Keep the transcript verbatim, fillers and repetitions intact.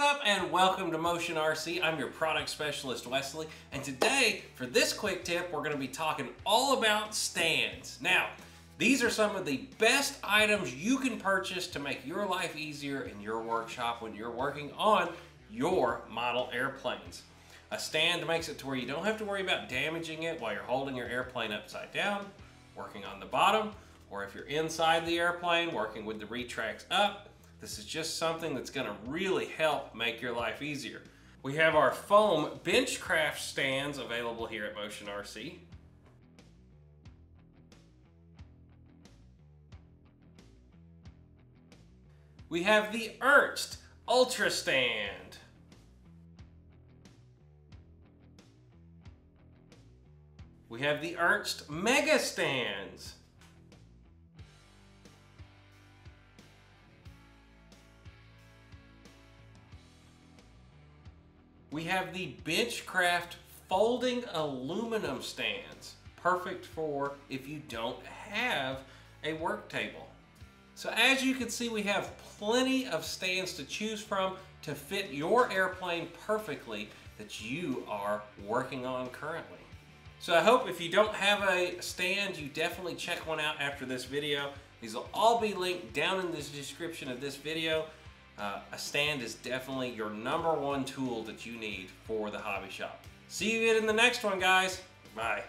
What's up and welcome to Motion R C. I'm your product specialist, Wesley, and today for this quick tip we're going to be talking all about stands. Now, these are some of the best items you can purchase to make your life easier in your workshop when you're working on your model airplanes. A stand makes it to where you don't have to worry about damaging it while you're holding your airplane upside down, working on the bottom, or if you're inside the airplane, working with the retracts up. This is just something that's going to really help make your life easier. We have our foam Benchcraft stands available here at Motion R C. We have the Ernst Ultra Stand. We have the Ernst Mega Stands. We have the Benchcraft folding aluminum stands, perfect for if you don't have a work table. So as you can see, we have plenty of stands to choose from to fit your airplane perfectly that you are working on currently. So I hope if you don't have a stand, you definitely check one out after this video. These will all be linked down in the description of this video. Uh, a stand is definitely your number one tool that you need for the hobby shop. See you in the next one, guys. Bye.